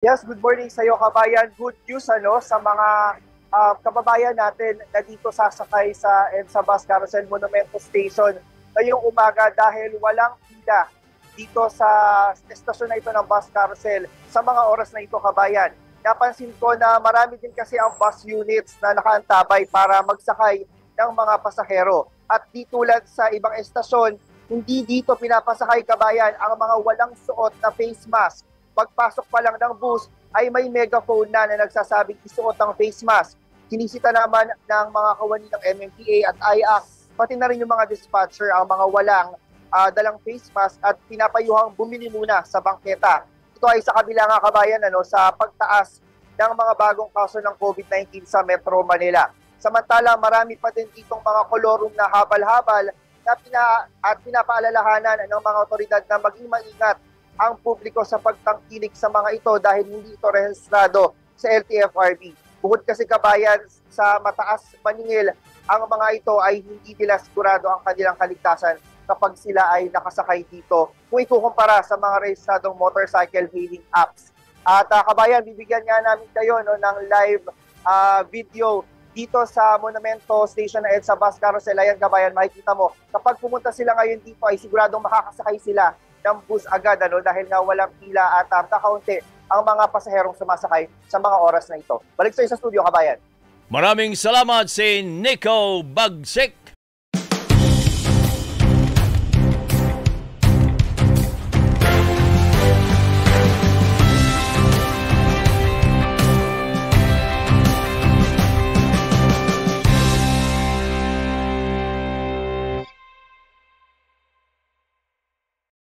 Yes, good morning sa iyo, kabayan. Good news sa mga kababayan natin na dito sasakay sa Edsa Bus Carousel Monumento Station ngayong umaga dahil walang pila dito sa estasyon na ito ng Bus Carousel sa mga oras na ito, kabayan. Napansin ko na marami din kasi ang bus units na nakaantabay para magsakay ng mga pasahero. At di tulad sa ibang estasyon, hindi dito pinapasakay, kabayan, ang mga walang suot na face mask. Pagpasok pa lang ng bus ay may megaphone na nagsasabing isuot ang face mask. Kinisita naman ng mga kawani ng MMDA at IAAC, pati na rin yung mga dispatcher, ang mga walang dalang face mask at pinapayuhang bumili muna sa bangketa. Ito ay sa kabila nga, kabayan, sa pagtaas ng mga bagong kaso ng COVID-19 sa Metro Manila. Samantala, marami pa din ditong mga kolorum na habal-habal na pinapaalalahanan ng mga otoridad na maging maingat ang publiko sa pagtangkilik sa mga ito dahil hindi ito rehistrado sa LTFRB. Bukod kasi, kabayan, sa mataas maningil, ang mga ito ay hindi nila sigurado ang kanilang kaligtasan kapag sila ay nakasakay dito kung ikukumpara sa mga rehistradong motorcycle hailing apps. At kabayan, bibigyan nga namin kayo ng live video dito sa Monumento Station na Edsa Bus Carousel. Ayan, kabayan, makikita mo. Kapag pumunta sila ngayon dito ay siguradong makakasakay sila ng bus agad dahil nga walang pila at kakaunti ang mga pasaherong sumasakay sa mga oras na ito. Balik sa studio, kabayan. Maraming salamat si Nico Bagsik.